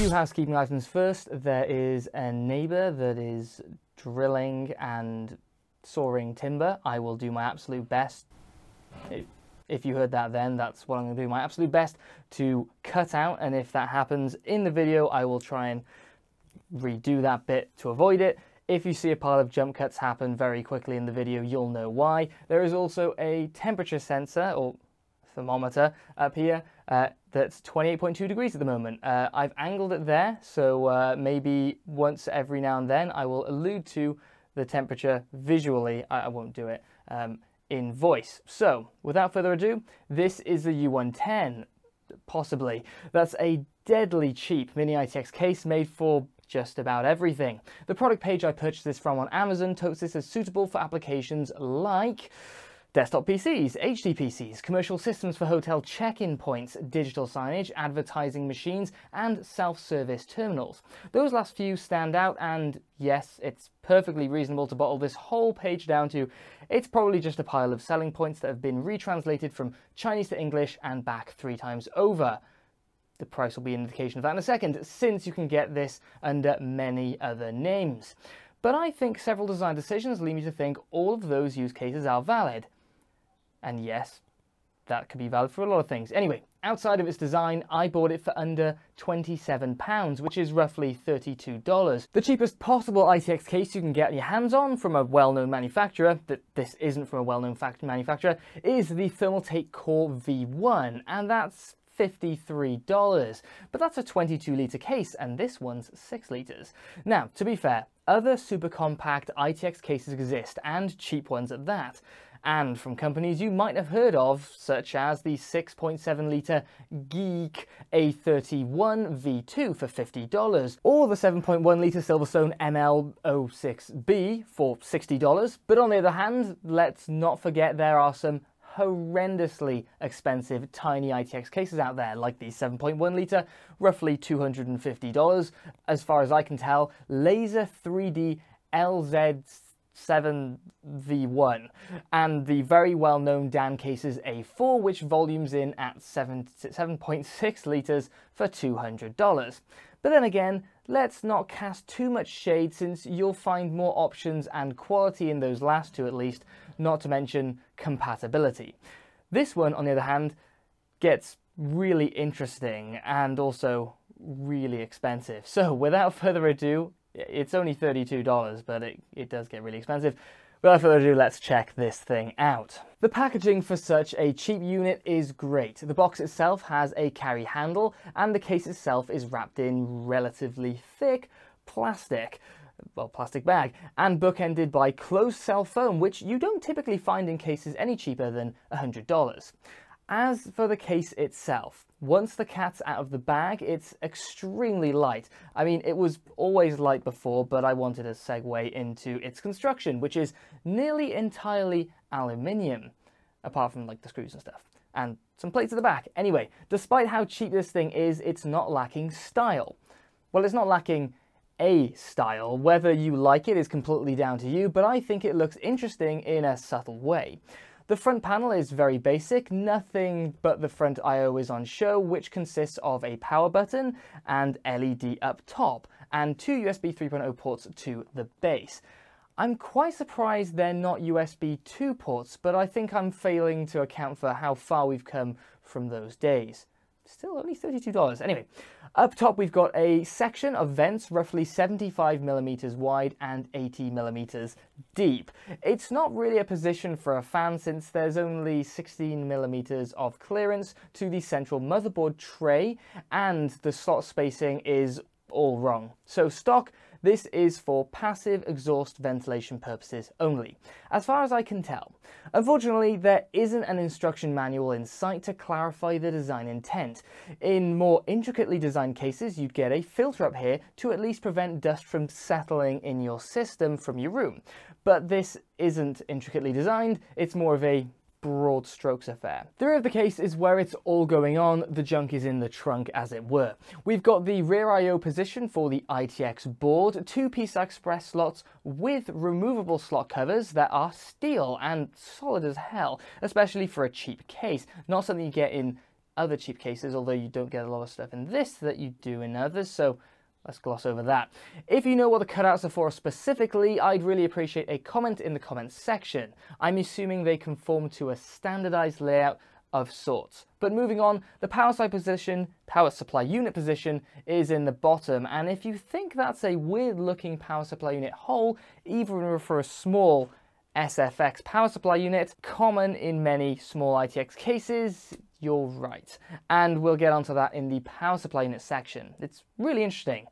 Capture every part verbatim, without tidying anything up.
few housekeeping items first. There is a neighbour that is drilling and sawing timber. I will do my absolute best. It If you heard that then, that's what I'm going to do my absolute best to cut out. And if that happens in the video, I will try and redo that bit to avoid it. If you see a pile of jump cuts happen very quickly in the video, you'll know why. There is also a temperature sensor or thermometer up here uh, that's twenty-eight point two degrees at the moment. Uh, I've angled it there, so uh, maybe once every now and then I will allude to the temperature visually. I, I won't do it. Um, in voice. So without further ado, this is the U one ten, possibly. That's a deadly cheap mini I T X case made for just about everything. The product page I purchased this from on Amazon totes this as suitable for applications like desktop P Cs, H D P Cs, commercial systems for hotel check-in points, digital signage, advertising machines, and self-service terminals. Those last few stand out, and yes, it's perfectly reasonable to bottle this whole page down to it's probably just a pile of selling points that have been retranslated from Chinese to English and back three times over. The price will be an indication of that in a second, since you can get this under many other names. But I think several design decisions lead me to think all of those use cases are valid. And yes, that could be valid for a lot of things. Anyway, outside of its design, I bought it for under twenty-seven pounds, which is roughly thirty-two dollars. The cheapest possible I T X case you can get your hands on from a well-known manufacturer, that this isn't from a well-known manufacturer, is the Thermaltake Core V one, and that's fifty-three dollars. But that's a twenty-two litre case, and this one's six litres. Now, to be fair, other super compact I T X cases exist, and cheap ones at that. And from companies you might have heard of, such as the six point seven litre Geeek A thirty-one V two for fifty dollars, or the seven point one litre Silverstone M L zero six B for sixty dollars. But on the other hand, let's not forget there are some horrendously expensive tiny I T X cases out there, like the seven point one litre, roughly two hundred fifty dollars. As far as I can tell, Laser three D L Z seven V one, and the very well-known Dan Cases A four, which volumes in at seven point six litres for two hundred dollars. But then again, let's not cast too much shade, since you'll find more options and quality in those last two at least, not to mention compatibility. This one, on the other hand, gets really interesting and also really expensive. So without further ado, it's only thirty-two dollars, but it, it does get really expensive. Without further ado, let's check this thing out. The packaging for such a cheap unit is great. The box itself has a carry handle, and the case itself is wrapped in relatively thick plastic, well, plastic bag, and bookended by closed-cell foam, which you don't typically find in cases any cheaper than one hundred dollars. As for the case itself, once the cat's out of the bag, it's extremely light. I mean, it was always light before, but I wanted a segue into its construction, which is nearly entirely aluminium, apart from like the screws and stuff, and some plates at the back. Anyway, despite how cheap this thing is, it's not lacking style. Well, it's not lacking a style. Whether you like it is completely down to you, but I think it looks interesting in a subtle way. The front panel is very basic, nothing but the front I O is on show, which consists of a power button and L E D up top, and two U S B three point oh ports to the base. I'm quite surprised they're not U S B two ports, but I think I'm failing to account for how far we've come from those days. Still only thirty-two dollars. Anyway, up top we've got a section of vents roughly seventy-five millimeters wide and eighty millimeters deep. It's not really a position for a fan, since there's only sixteen millimeters of clearance to the central motherboard tray, and the slot spacing is all wrong. So stock, this is for passive exhaust ventilation purposes only, as far as I can tell. Unfortunately, there isn't an instruction manual in sight to clarify the design intent. In more intricately designed cases, you'd get a filter up here to at least prevent dust from settling in your system from your room. But this isn't intricately designed, it's more of a broad strokes affair. The rear of the case is where it's all going on, the junk is in the trunk as it were. We've got the rear I O position for the I T X board, two PCI Express slots with removable slot covers that are steel and solid as hell, especially for a cheap case, not something you get in other cheap cases, although you don't get a lot of stuff in this that you do in others, so let's gloss over that. If you know what the cutouts are for specifically, I'd really appreciate a comment in the comments section. I'm assuming they conform to a standardized layout of sorts. But moving on, the power supply position, power supply unit position is in the bottom, and if you think that's a weird looking power supply unit hole, even for a small S F X power supply unit, common in many small I T X cases, you're right. And we'll get onto that in the power supply unit section. It's really interesting,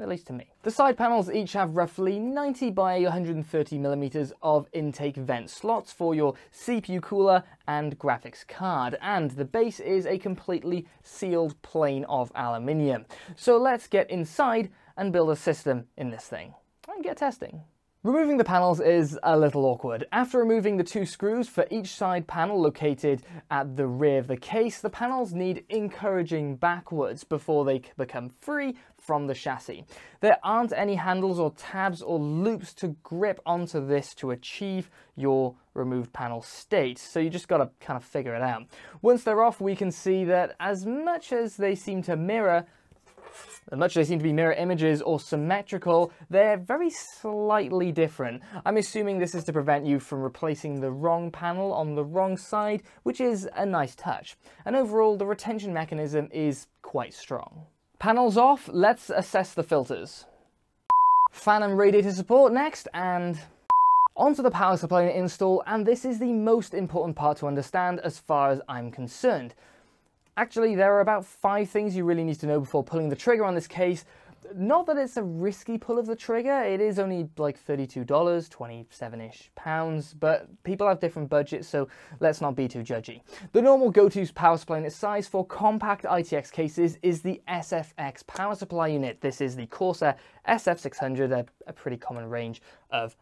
at least to me. The side panels each have roughly ninety by one hundred thirty millimeters of intake vent slots for your C P U cooler and graphics card, and the base is a completely sealed plane of aluminium. So let's get inside and build a system in this thing and get testing. Removing the panels is a little awkward. After removing the two screws for each side panel located at the rear of the case, the panels need encouraging backwards before they become free from the chassis. There aren't any handles or tabs or loops to grip onto this to achieve your removed panel state, so you just gotta kind of figure it out. Once they're off, we can see that as much as they seem to mirror As much as they seem to be mirror images or symmetrical, they're very slightly different. I'm assuming this is to prevent you from replacing the wrong panel on the wrong side, which is a nice touch. And overall, the retention mechanism is quite strong. Panels off, let's assess the filters. Fan and radiator support next, and onto the power supply install, and this is the most important part to understand as far as I'm concerned. Actually, there are about five things you really need to know before pulling the trigger on this case. Not that it's a risky pull of the trigger, it is only like thirty-two dollars, twenty-seven-ish pounds, but people have different budgets, so let's not be too judgy. The normal go-to power supply unit size for compact I T X cases is the S F X power supply unit. This is the Corsair S F six hundred, a, a pretty common range of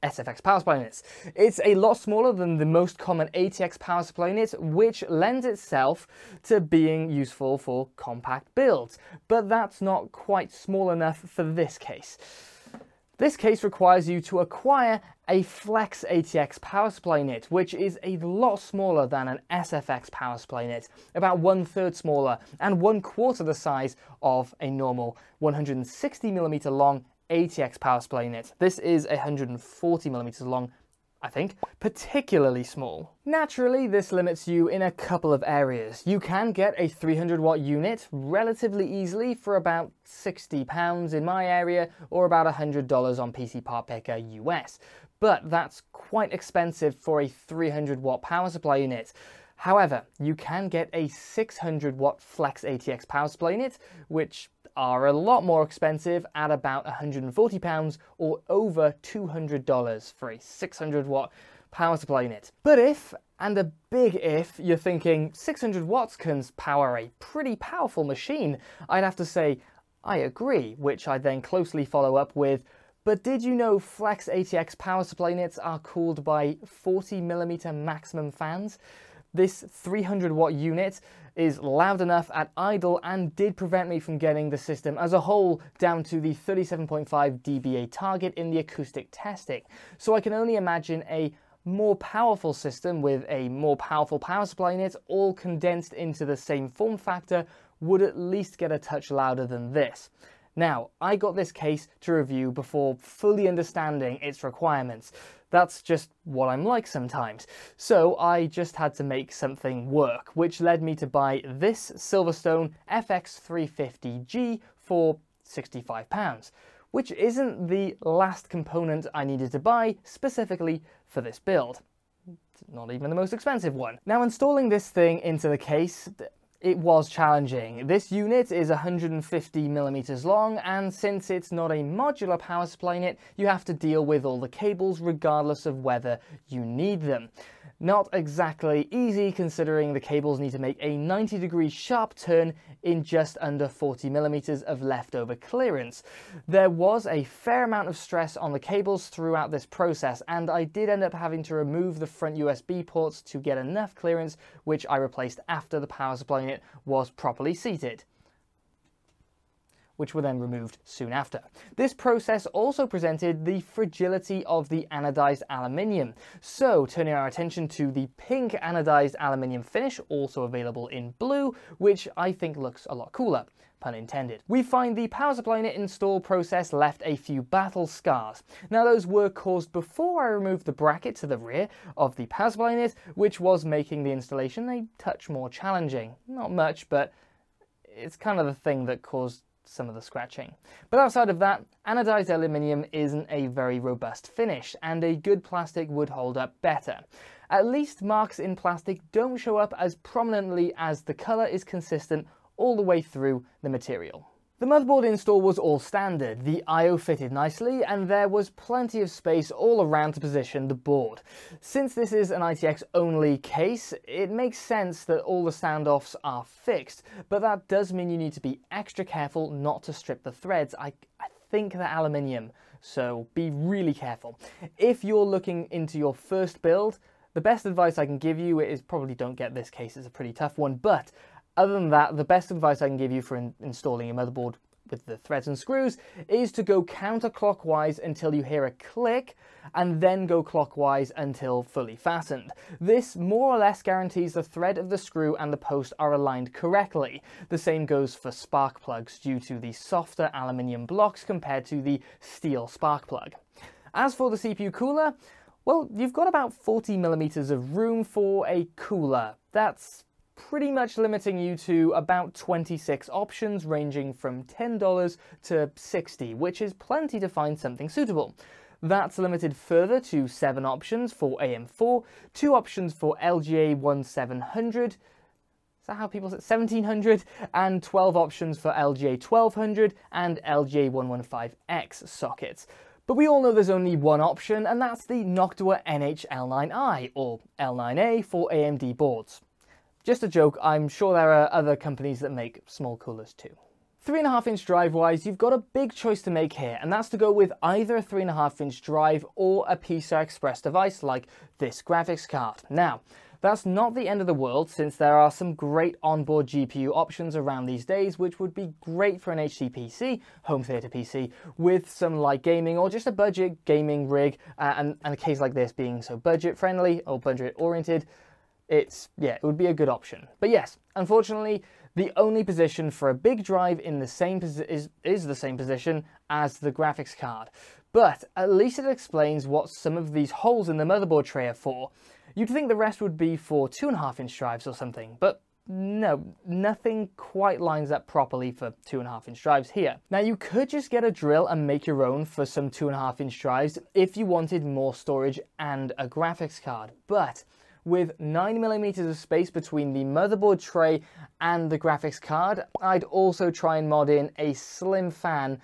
S F X power supply units. It's a lot smaller than the most common A T X power supply unit, which lends itself to being useful for compact builds, but that's not quite small enough for this case. This case requires you to acquire a Flex A T X power supply unit, which is a lot smaller than an S F X power supply unit, about one third smaller and one quarter the size of a normal one hundred sixty millimeter long A T X power supply unit. This is one hundred forty millimeters long, I think, particularly small. Naturally, this limits you in a couple of areas. You can get a three hundred watt unit relatively easily for about sixty pounds in my area, or about one hundred dollars on P C Part Picker U S, but that's quite expensive for a three hundred watt power supply unit. However, you can get a six hundred watt Flex A T X power supply unit, which are a lot more expensive at about one hundred forty pounds or over two hundred dollars for a six hundred watt power supply unit. But if, and a big if, you're thinking six hundred watts can power a pretty powerful machine, I'd have to say, I agree, which I then closely follow up with, but did you know Flex A T X power supply units are cooled by forty millimeter maximum fans? This three hundred watt unit is loud enough at idle and did prevent me from getting the system as a whole down to the thirty-seven point five D B A target in the acoustic testing. So I can only imagine a more powerful system with a more powerful power supply unit all condensed into the same form factor would at least get a touch louder than this. Now, I got this case to review before fully understanding its requirements. That's just what I'm like sometimes. So I just had to make something work, which led me to buy this Silverstone F X three fifty G for sixty-five pounds, which isn't the last component I needed to buy specifically for this build. It's not even the most expensive one. Now, installing this thing into the case, it was challenging. This unit is one hundred fifty millimeters long, and since it's not a modular power supply unit, you have to deal with all the cables regardless of whether you need them. Not exactly easy, considering the cables need to make a ninety degree sharp turn in just under forty millimeters of leftover clearance. There was a fair amount of stress on the cables throughout this process, and I did end up having to remove the front U S B ports to get enough clearance, which I replaced after the power supply unit was properly seated. which were then removed soon after. This process also presented the fragility of the anodized aluminium. So turning our attention to the pink anodized aluminium finish, also available in blue, which I think looks a lot cooler. Pun intended. We find the power supply unit install process left a few battle scars. Now those were caused before I removed the bracket to the rear of the power supply unit, which was making the installation a touch more challenging. Not much, but it's kind of the thing that caused some of the scratching. But outside of that, anodized aluminium isn't a very robust finish, and a good plastic would hold up better. At least marks in plastic don't show up as prominently as the color is consistent all the way through the material. The motherboard install was all standard, the I O fitted nicely, and there was plenty of space all around to position the board. Since this is an I T X only case, it makes sense that all the standoffs are fixed, but that does mean you need to be extra careful not to strip the threads. I, I think they're aluminium, so be really careful. If you're looking into your first build, the best advice I can give you is probably don't get this case, it's a pretty tough one, but other than that, the best advice I can give you for in installing a motherboard with the threads and screws is to go counterclockwise until you hear a click, and then go clockwise until fully fastened. This more or less guarantees the thread of the screw and the post are aligned correctly. The same goes for spark plugs due to the softer aluminium blocks compared to the steel spark plug. As for the C P U cooler, well, you've got about forty millimeters of room for a cooler. That's pretty much limiting you to about twenty-six options ranging from ten dollars to sixty dollars, which is plenty to find something suitable. That's limited further to seven options for A M four, two options for L G A seventeen hundred, is that how people say seventeen hundred, and twelve options for L G A twelve hundred and L G A one fifteen X sockets. But we all know there's only one option, and that's the Noctua N H L nine i, or L nine A for A M D boards. Just a joke, I'm sure there are other companies that make small coolers too. three point five inch drive-wise, you've got a big choice to make here, and that's to go with either a three point five inch drive or a PCI Express device like this graphics card. Now, that's not the end of the world, since there are some great onboard G P U options around these days, which would be great for an H T P C, home theater P C, with some light gaming or just a budget gaming rig, uh, and, and a case like this being so budget-friendly or budget-oriented, It's, yeah, it would be a good option. But yes, unfortunately, the only position for a big drive in the same is, is the same position as the graphics card. But at least it explains what some of these holes in the motherboard tray are for. You'd think the rest would be for two and a half inch drives or something, but no, nothing quite lines up properly for two and a half inch drives here. Now you could just get a drill and make your own for some two and a half inch drives if you wanted more storage and a graphics card, but with nine millimeters of space between the motherboard tray and the graphics card, I'd also try and mod in a slim fan,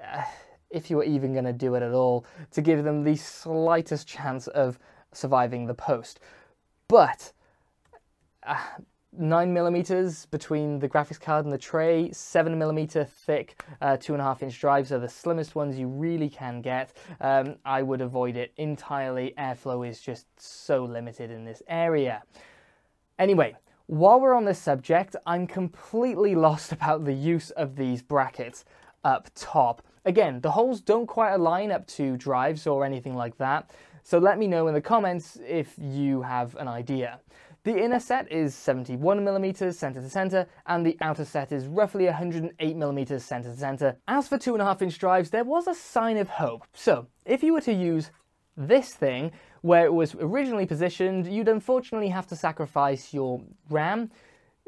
uh, if you were even going to do it at all, to give them the slightest chance of surviving the post. But uh, nine millimeters between the graphics card and the tray, seven millimeter thick uh, two point five inch drives are the slimmest ones you really can get. Um, I would avoid it entirely. Airflow is just so limited in this area. Anyway, while we're on this subject, I'm completely lost about the use of these brackets up top. Again, the holes don't quite align up to drives or anything like that, so let me know in the comments if you have an idea. The inner set is seventy-one millimeters center to center, and the outer set is roughly one hundred eight millimeters center to center. As for two and a half inch drives, there was a sign of hope. So if you were to use this thing where it was originally positioned, you'd unfortunately have to sacrifice your RAM,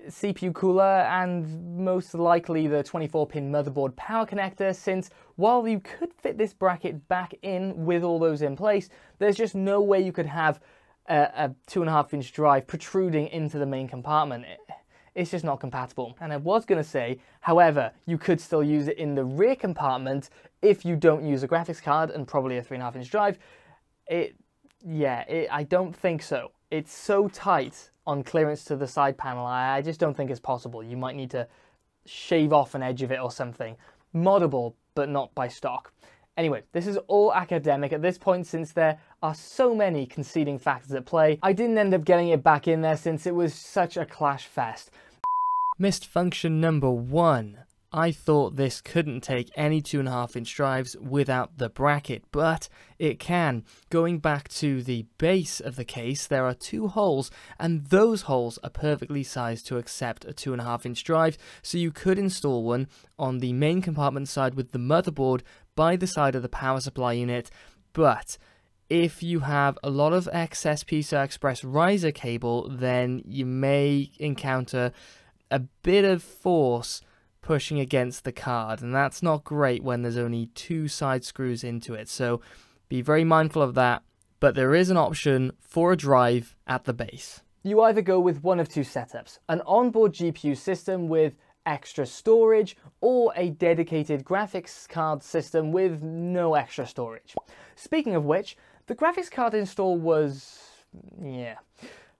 C P U cooler, and most likely the twenty-four pin motherboard power connector, since while you could fit this bracket back in with all those in place, there's just no way you could have a two and a half inch drive protruding into the main compartment. It, it's just not compatible. And I was going to say, however, you could still use it in the rear compartment if you don't use a graphics card and probably a three and a half inch drive. It, yeah, it, I don't think so. It's so tight on clearance to the side panel, I, I just don't think it's possible. You might need to shave off an edge of it or something. Moddable, but not by stock. Anyway, this is all academic at this point, since there are so many conceding factors at play. I didn't end up getting it back in there since it was such a clash fest. Missed function number one, I thought this couldn't take any two and a half inch drives without the bracket, but it can. Going back to the base of the case, there are two holes, and those holes are perfectly sized to accept a two and a half inch drive, so you could install one on the main compartment side with the motherboard by the side of the power supply unit, but if you have a lot of excess PCI Express riser cable, then you may encounter a bit of force pushing against the card, and that's not great when there's only two side screws into it, so be very mindful of that. But there is an option for a drive at the base. You either go with one of two setups: an onboard G P U system with extra storage, or a dedicated graphics card system with no extra storage. Speaking of which, the graphics card install was... yeah.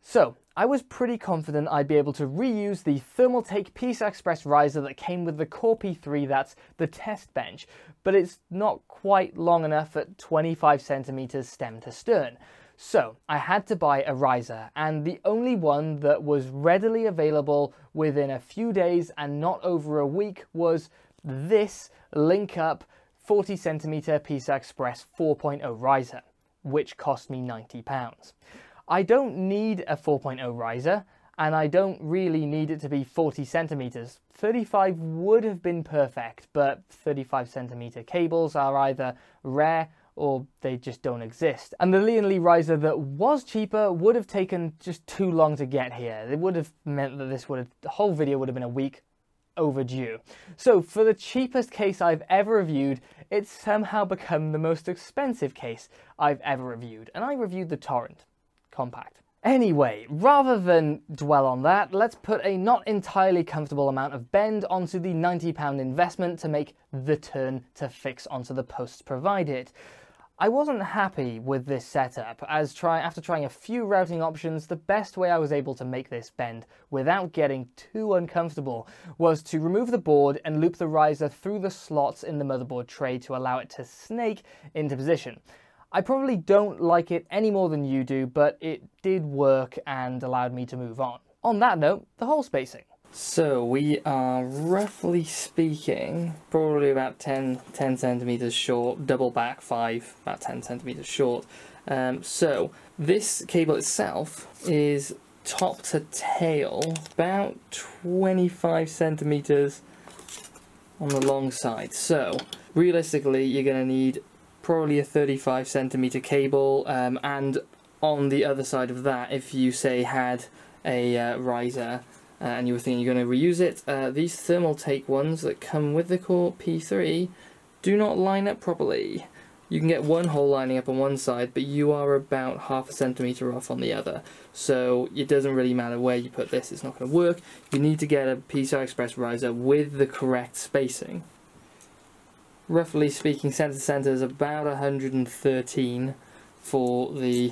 So, I was pretty confident I'd be able to reuse the Thermaltake PCI Express riser that came with the Core P three, that's the test bench, but it's not quite long enough at twenty-five centimeters stem to stern. So, I had to buy a riser, and the only one that was readily available within a few days and not over a week was this Linkup forty centimeter PCI Express four point oh riser, which cost me ninety pounds. I don't need a four point oh riser, and I don't really need it to be forty centimeters. thirty-five would have been perfect, but thirty-five centimeter cables are either rare or they just don't exist. And the Lian Li riser that was cheaper would have taken just too long to get here. It would have meant that this would have, the whole video would have been a week overdue. So for the cheapest case I've ever reviewed, it's somehow become the most expensive case I've ever reviewed, and I reviewed the Torrent Compact. Anyway, rather than dwell on that, let's put a not entirely comfortable amount of bend onto the ninety pound investment to make the turn to fix onto the posts provided. I wasn't happy with this setup, as try after trying a few routing options, the best way I was able to make this bend without getting too uncomfortable was to remove the board and loop the riser through the slots in the motherboard tray to allow it to snake into position. I probably don't like it any more than you do, but it did work and allowed me to move on. On that note, the hole spacing. So we are, roughly speaking, probably about ten centimeters short, double back five, about ten centimeters short. Um, so this cable itself is top to tail, about twenty-five centimeters on the long side. So realistically, you're going to need probably a thirty-five centimeter cable, um, and on the other side of that, if you say had a uh, riser, Uh, and you were thinking you're going to reuse it, uh, these Thermaltake ones that come with the Core P three do not line up properly. You can get one hole lining up on one side, but you are about half a centimetre off on the other. So it doesn't really matter where you put this, it's not going to work. You need to get a PCI Express riser with the correct spacing. Roughly speaking, centre to centre is about one hundred thirteen for the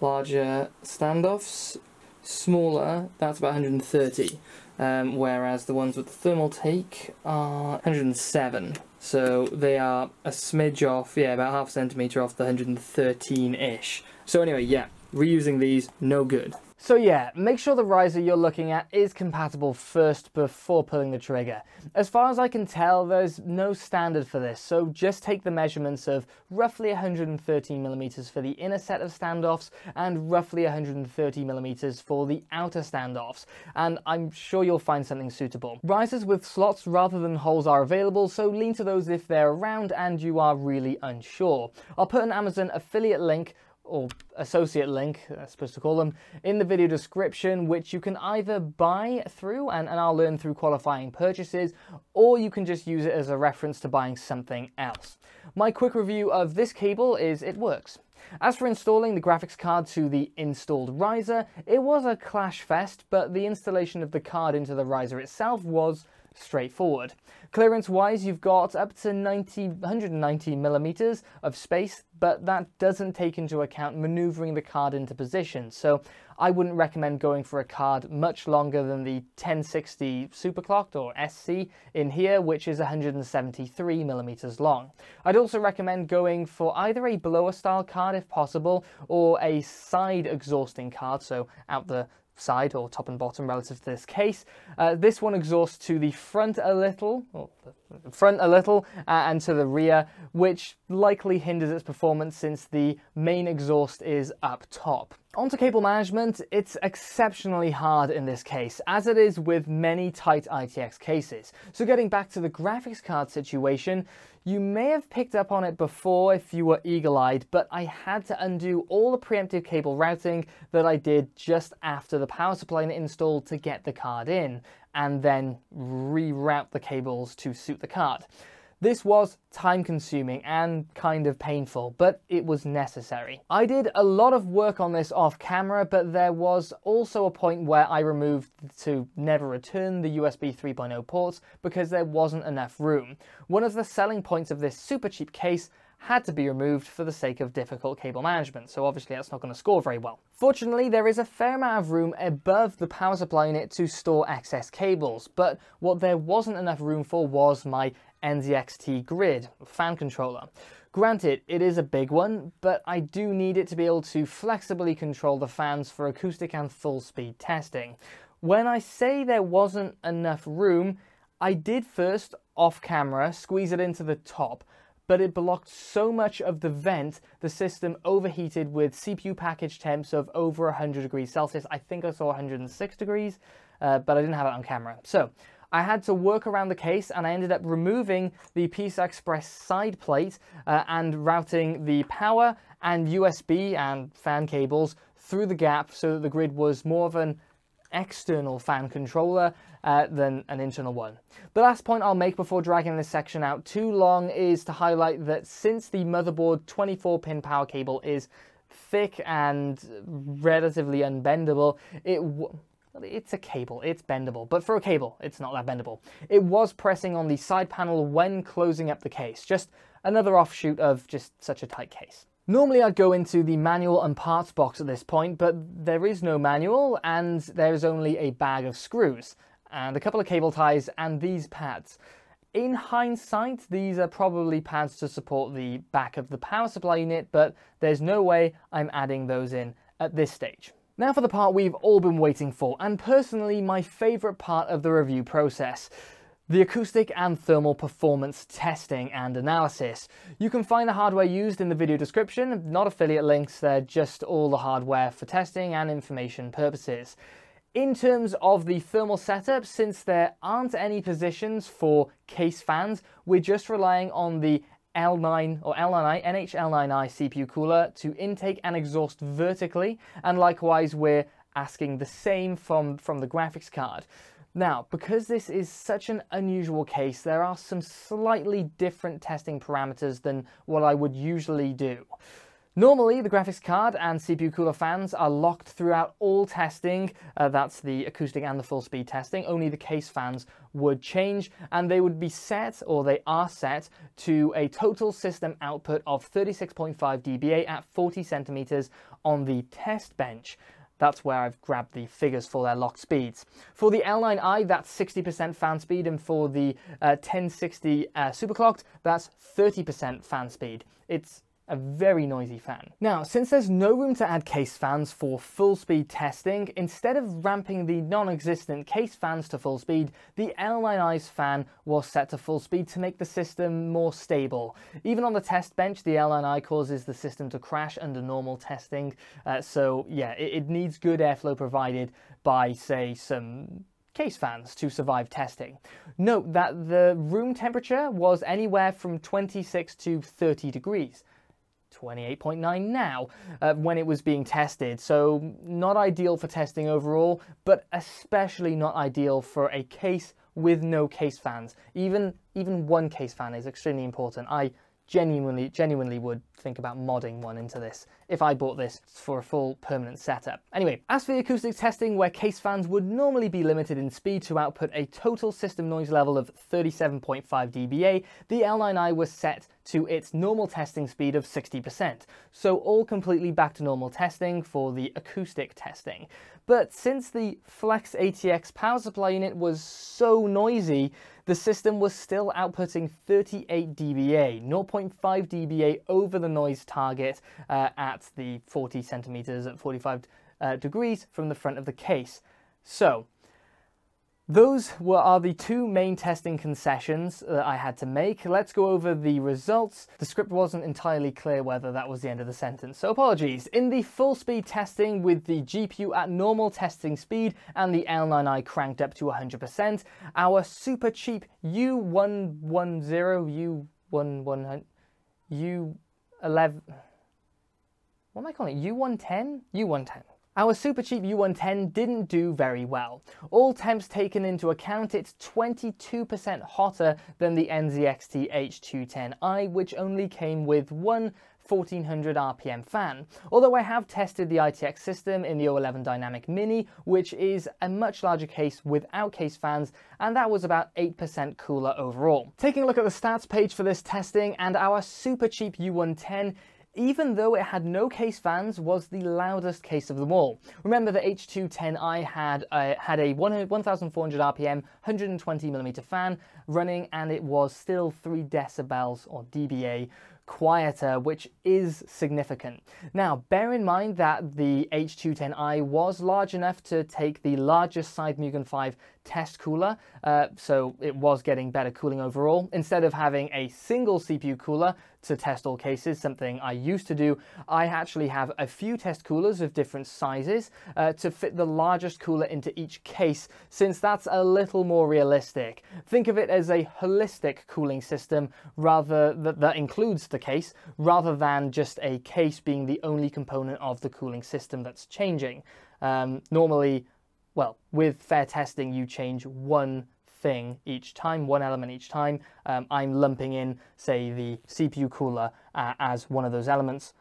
larger standoffs. Smaller, that's about one hundred thirty, um, whereas the ones with the Thermaltake are one hundred seven, so they are a smidge off, yeah, about half a centimetre off the one hundred thirteen-ish. So anyway, yeah, reusing these, no good. So yeah, make sure the riser you're looking at is compatible first before pulling the trigger. As far as I can tell, there's no standard for this, so just take the measurements of roughly one hundred thirteen millimeters for the inner set of standoffs and roughly one hundred thirty millimeters for the outer standoffs, and I'm sure you'll find something suitable. Risers with slots rather than holes are available, so lean to those if they're around and you are really unsure. I'll put an Amazon affiliate link, or associate link, that's supposed to call them, in the video description, which you can either buy through, and, and I'll learn through qualifying purchases, or you can just use it as a reference to buying something else. My quick review of this cable is it works. As for installing the graphics card to the installed riser, it was a clash fest, but the installation of the card into the riser itself was straightforward. Clearance-wise, you've got up to one hundred ninety millimeters of space, but that doesn't take into account maneuvering the card into position, so I wouldn't recommend going for a card much longer than the ten sixty Superclocked, or S C, in here, which is one hundred seventy-three millimeters long. I'd also recommend going for either a blower-style card if possible, or a side-exhausting card, so out the side or top and bottom relative to this case. Uh, this one exhausts to the front a little, or the front a little, uh, and to the rear, which likely hinders its performance since the main exhaust is up top. Onto cable management, it's exceptionally hard in this case, as it is with many tight I T X cases. So getting back to the graphics card situation, you may have picked up on it before if you were eagle-eyed, but I had to undo all the preemptive cable routing that I did just after the power supply installed to get the card in, and then reroute the cables to suit the card. This was time-consuming and kind of painful, but it was necessary. I did a lot of work on this off-camera, but there was also a point where I removed to never return the U S B three point oh ports because there wasn't enough room. One of the selling points of this super cheap case had to be removed for the sake of difficult cable management, so obviously that's not going to score very well. Fortunately, there is a fair amount of room above the power supply unit to store excess cables, but what there wasn't enough room for was my N Z X T Grid fan controller. Granted, it is a big one, but I do need it to be able to flexibly control the fans for acoustic and full speed testing. When I say there wasn't enough room, I did first, off camera, squeeze it into the top, but it blocked so much of the vent, the system overheated with C P U package temps of over one hundred degrees Celsius. I think I saw one hundred six degrees, uh, but I didn't have it on camera. So I had to work around the case, and I ended up removing the P C I Express side plate uh, and routing the power and U S B and fan cables through the gap so that the Grid was more of an external fan controller uh, than an internal one. The last point I'll make before dragging this section out too long is to highlight that since the motherboard twenty-four pin power cable is thick and relatively unbendable, it w It's a cable, it's bendable, but for a cable, it's not that bendable. It was pressing on the side panel when closing up the case, just another offshoot of just such a tight case. Normally I'd go into the manual and parts box at this point, but there is no manual and there is only a bag of screws and a couple of cable ties and these pads. In hindsight, these are probably pads to support the back of the power supply unit, but there's no way I'm adding those in at this stage. Now for the part we've all been waiting for, and personally my favourite part of the review process. The acoustic and thermal performance testing and analysis. You can find the hardware used in the video description, not affiliate links, they're just all the hardware for testing and information purposes. In terms of the thermal setup, since there aren't any positions for case fans, we're just relying on the L nine or L nine i, N H L nine i C P U cooler to intake and exhaust vertically, and likewise we're asking the same from, from the graphics card. Now, because this is such an unusual case, there are some slightly different testing parameters than what I would usually do. Normally, the graphics card and C P U cooler fans are locked throughout all testing, uh, that's the acoustic and the full speed testing, only the case fans would change, and they would be set, or they are set, to a total system output of thirty-six point five D B A at forty centimeters on the test bench. That's where I've grabbed the figures for their locked speeds. For the L nine i, that's sixty percent fan speed, and for the uh, ten sixty uh, superclocked, that's thirty percent fan speed. It's a very noisy fan. Now, since there's no room to add case fans for full speed testing, instead of ramping the non-existent case fans to full speed, the L nine i's fan was set to full speed to make the system more stable. Even on the test bench, the L nine i causes the system to crash under normal testing, uh, so yeah, it, it needs good airflow provided by, say, some case fans to survive testing. Note that the room temperature was anywhere from twenty-six to thirty degrees. twenty-eight point nine now, uh, when it was being tested, so not ideal for testing overall, but especially not ideal for a case with no case fans. Even, even one case fan is extremely important. I genuinely, genuinely would think about modding one into this if I bought this for a full permanent setup. Anyway, as for the acoustic testing, where case fans would normally be limited in speed to output a total system noise level of thirty-seven point five D B A, the L nine i was set to its normal testing speed of sixty percent, so all completely back to normal testing for the acoustic testing. But since the Flex A T X power supply unit was so noisy, the system was still outputting thirty-eight D B A, zero point five D B A over the noise target uh, at the forty centimeters at forty-five uh, degrees from the front of the case. So those were are the two main testing concessions that I had to make. Let's go over the results. The script wasn't entirely clear whether that was the end of the sentence, so apologies. In the full speed testing with the G P U at normal testing speed and the L nine i cranked up to one hundred percent, our super cheap U one ten, U one ten, U eleven, what am I calling it? U one ten? U one ten. Our super cheap U one ten didn't do very well. All temps taken into account, it's twenty-two percent hotter than the N Z X T H two ten i, which only came with one fourteen hundred R P M fan. Although I have tested the I T X system in the O eleven Dynamic Mini, which is a much larger case without case fans, and that was about eight percent cooler overall. Taking a look at the stats page for this testing, and our super cheap U one ten, even though it had no case fans, was the loudest case of them all. Remember, the H two ten i had a, had a one thousand four hundred R P M, one hundred twenty millimeter fan running, and it was still three decibels, or D B A, quieter, which is significant. Now, bear in mind that the H two ten i was large enough to take the largest side Mugen five test cooler, uh, so it was getting better cooling overall. Instead of having a single C P U cooler to test all cases, something I used to do, I actually have a few test coolers of different sizes uh, to fit the largest cooler into each case, since that's a little more realistic. Think of it as a holistic cooling system rather that, that includes the case, rather than just a case being the only component of the cooling system that's changing. Um, normally, well, with fair testing, you change one thing each time, one element each time. Um, I'm lumping in, say, the C P U cooler uh, as one of those elements.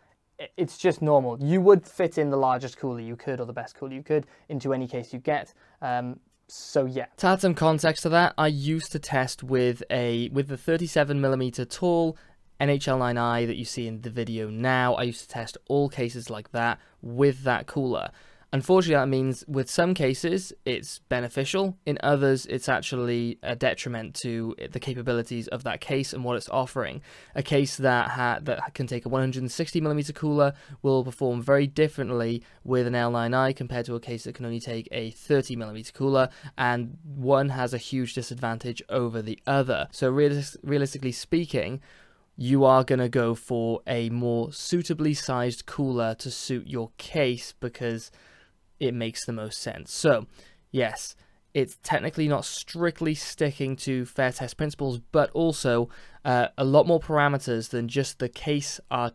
It's just normal. You would fit in the largest cooler you could, or the best cooler you could, into any case you get. Um, So yeah. To add some context to that, I used to test with a with the thirty-seven millimeter tall N H L nine i that you see in the video now. I used to test all cases like that with that cooler. Unfortunately, that means with some cases it's beneficial, in others it's actually a detriment to the capabilities of that case and what it's offering. A case that ha that can take a one hundred sixty millimeter cooler will perform very differently with an L nine i compared to a case that can only take a thirty millimeter cooler, and one has a huge disadvantage over the other. So realis realistically speaking, you are going to go for a more suitably sized cooler to suit your case because it makes the most sense. So yes, it's technically not strictly sticking to fair test principles, but also uh, a lot more parameters than just the case are,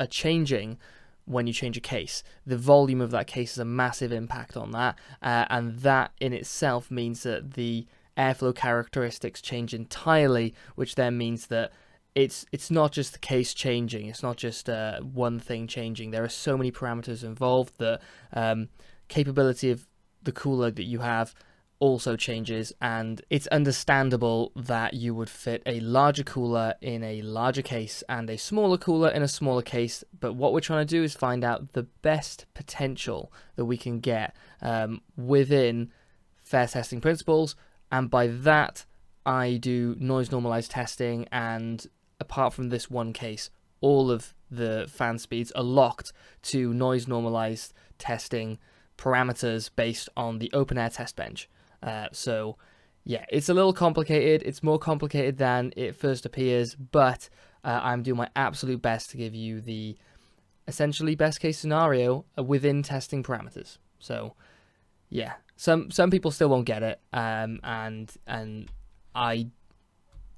are changing. When you change a case, the volume of that case is a massive impact on that, uh, and that in itself means that the airflow characteristics change entirely, which then means that It's, it's not just the case changing, it's not just uh, one thing changing. There are so many parameters involved that um, capability of the cooler that you have also changes, and it's understandable that you would fit a larger cooler in a larger case and a smaller cooler in a smaller case, but what we're trying to do is find out the best potential that we can get um, within fair testing principles, and by that I do noise normalized testing, and apart from this one case, all of the fan speeds are locked to noise normalized testing parameters based on the open air test bench. Uh, so yeah, it's a little complicated. It's more complicated than it first appears, but uh, I'm doing my absolute best to give you the essentially best case scenario within testing parameters. So yeah, some some people still won't get it, um, and and I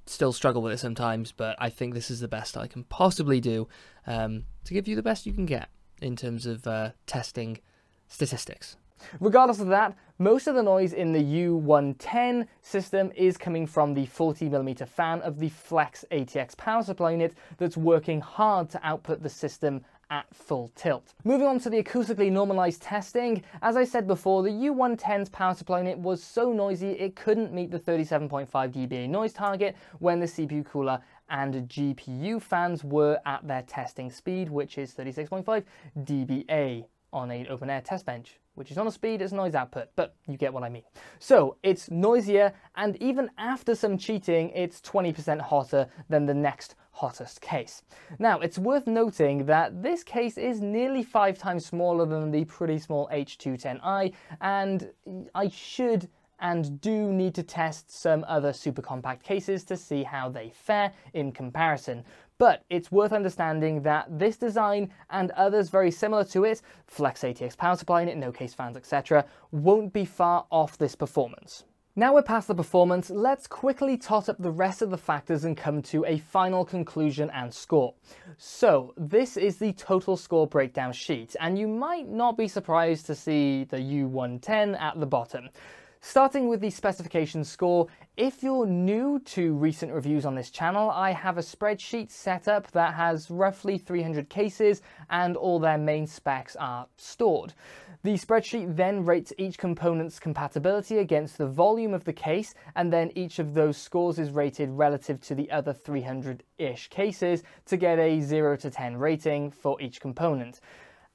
still struggle with it sometimes, but I think this is the best I can possibly do um, to give you the best you can get in terms of uh, testing statistics. Regardless of that, most of the noise in the U one ten system is coming from the forty millimeter fan of the Flex A T X power supply unit that's working hard to output the system at full tilt. Moving on to the acoustically normalized testing, as I said before, the U one ten's power supply unit was so noisy it couldn't meet the thirty-seven point five D B A noise target when the C P U cooler and G P U fans were at their testing speed, which is thirty-six point five D B A on an open air test bench, which is not a speed, it's noise output, but you get what I mean. So it's noisier, and even after some cheating, it's twenty percent hotter than the next hottest case. Now, it's worth noting that this case is nearly five times smaller than the pretty small H two ten i, and I should and do need to test some other super compact cases to see how they fare in comparison. But it's worth understanding that this design and others very similar to it, Flex A T X power supply in it, no case fans, et cetera, won't be far off this performance. Now we're past the performance, let's quickly tot up the rest of the factors and come to a final conclusion and score. So this is the total score breakdown sheet, and you might not be surprised to see the U one ten at the bottom. Starting with the specification score, if you're new to recent reviews on this channel, I have a spreadsheet set up that has roughly three hundred cases and all their main specs are stored. The spreadsheet then rates each component's compatibility against the volume of the case, and then each of those scores is rated relative to the other three hundred-ish cases to get a zero to ten rating for each component.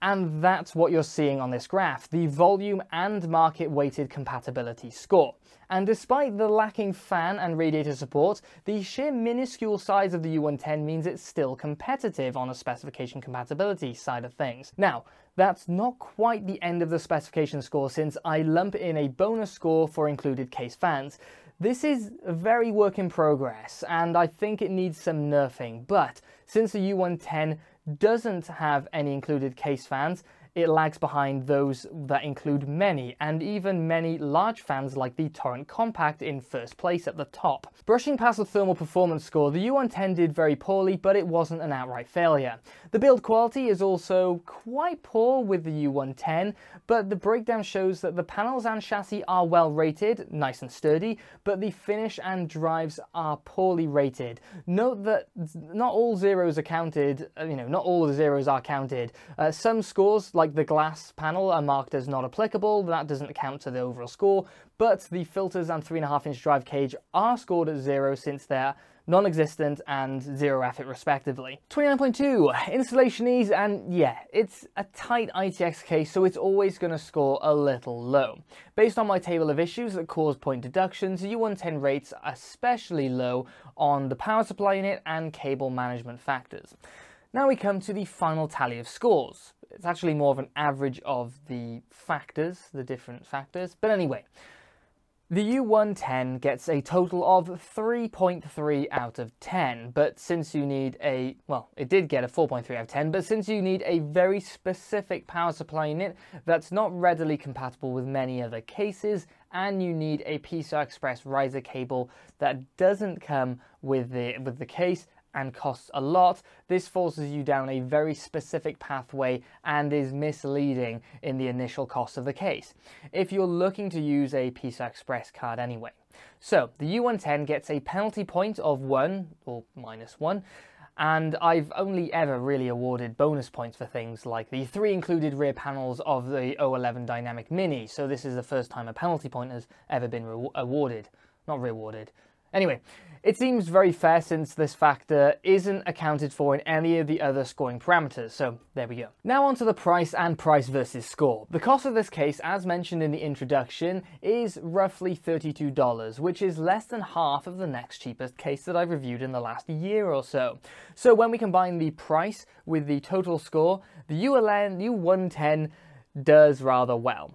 And that's what you're seeing on this graph, the volume and market-weighted compatibility score. And despite the lacking fan and radiator support, the sheer minuscule size of the U one ten means it's still competitive on a specification compatibility side of things. Now, that's not quite the end of the specification score, since I lump in a bonus score for included case fans. This is a very work in progress, and I think it needs some nerfing, but since the U one ten doesn't have any included case fans, it lags behind those that include many, and even many large fans like the Torrent Compact in first place at the top. Brushing past the thermal performance score, the U one ten did very poorly, but it wasn't an outright failure. The build quality is also quite poor with the U one ten, but the breakdown shows that the panels and chassis are well rated, nice and sturdy, but the finish and drives are poorly rated. Note that not all zeros are counted, you know, not all the zeros are counted. Uh, some scores, like Like the glass panel, are marked as not applicable. That doesn't account to the overall score, but the filters and three and a half inch drive cage are scored at zero since they're non-existent and zero effort respectively. twenty-nine point two, installation ease, and yeah, it's a tight I T X case, so it's always going to score a little low. Based on my table of issues that cause point deductions, U one ten rates especially low on the power supply unit and cable management factors. Now we come to the final tally of scores. It's actually more of an average of the factors, the different factors. But anyway, the U one ten gets a total of three point three out of ten. But since you need a, well, it did get a four point three out of ten, but since you need a very specific power supply unit that's not readily compatible with many other cases, and you need a P C I Express riser cable that doesn't come with the, with the case, and costs a lot, this forces you down a very specific pathway and is misleading in the initial cost of the case, if you're looking to use a P C I Express card anyway. So the U one ten gets a penalty point of one, or minus one, and I've only ever really awarded bonus points for things like the three included rear panels of the O eleven Dynamic Mini, so this is the first time a penalty point has ever been re awarded, not rewarded. Anyway, it seems very fair since this factor isn't accounted for in any of the other scoring parameters, so there we go. Now onto the price and price versus score. The cost of this case, as mentioned in the introduction, is roughly thirty-two dollars, which is less than half of the next cheapest case that I've reviewed in the last year or so. So when we combine the price with the total score, the U one ten does rather well.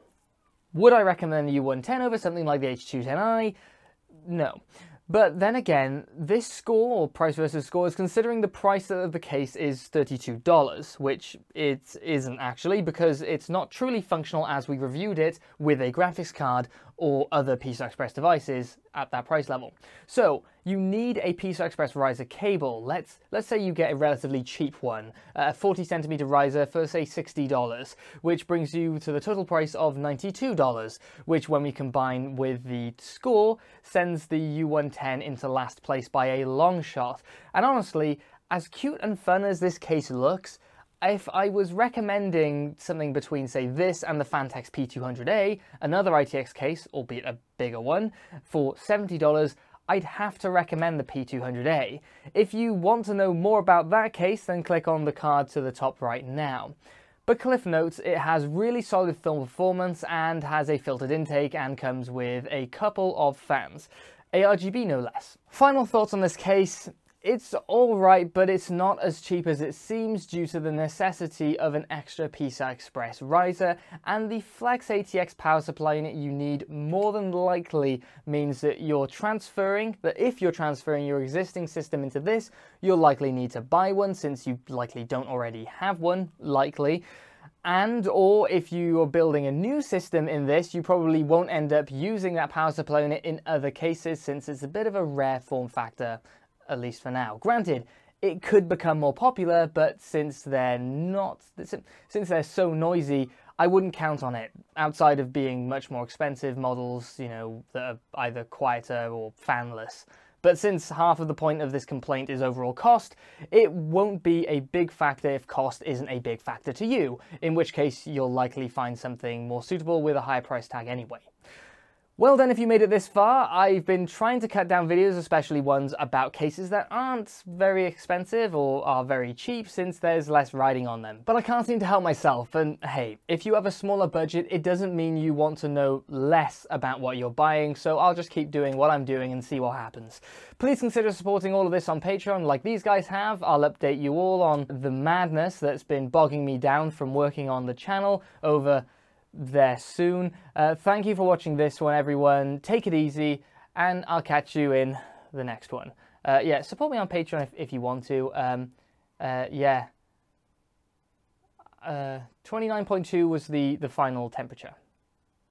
Would I recommend the U one ten over something like the H two ten i? No. But then again, this score, or price versus score, is considering the price of the case is thirty-two dollars, which it isn't actually, because it's not truly functional as we reviewed it with a graphics card or other P C I Express devices at that price level. So you need a P C I Express riser cable. Let's let's say you get a relatively cheap one, a forty centimeter riser for say sixty dollars, which brings you to the total price of ninety-two dollars, which when we combine with the score sends the U one ten into last place by a long shot. And honestly, as cute and fun as this case looks, if I was recommending something between, say, this and the Phanteks P two hundred A, another I T X case, albeit a bigger one, for seventy dollars, I'd have to recommend the P two hundred A. If you want to know more about that case, then click on the card to the top right now. But cliff notes, it has really solid thermal performance and has a filtered intake and comes with a couple of fans. A R G B no less. Final thoughts on this case. It's alright, but it's not as cheap as it seems due to the necessity of an extra P C I Express riser, and the Flex A T X power supply unit you need more than likely means that you're transferring, that if you're transferring your existing system into this, you'll likely need to buy one since you likely don't already have one, likely. And or if you are building a new system in this, you probably won't end up using that power supply unit in other cases since it's a bit of a rare form factor, at least for now. Granted, it could become more popular, but since they're not, since they're so noisy, I wouldn't count on it, outside of being much more expensive models, you know, that are either quieter or fanless. But since half of the point of this complaint is overall cost, it won't be a big factor if cost isn't a big factor to you, in which case you'll likely find something more suitable with a higher price tag anyway. Well then, if you made it this far, I've been trying to cut down videos, especially ones about cases that aren't very expensive or are very cheap since there's less riding on them. But I can't seem to help myself, and hey, if you have a smaller budget, it doesn't mean you want to know less about what you're buying, so I'll just keep doing what I'm doing and see what happens. Please consider supporting all of this on Patreon like these guys have. I'll update you all on the madness that's been bogging me down from working on the channel over there soon. Uh, thank you for watching this one, everyone. Take it easy, and I'll catch you in the next one. Uh, yeah, support me on Patreon if, if you want to. Um, uh, yeah. Uh, twenty-nine point two was the, the final temperature.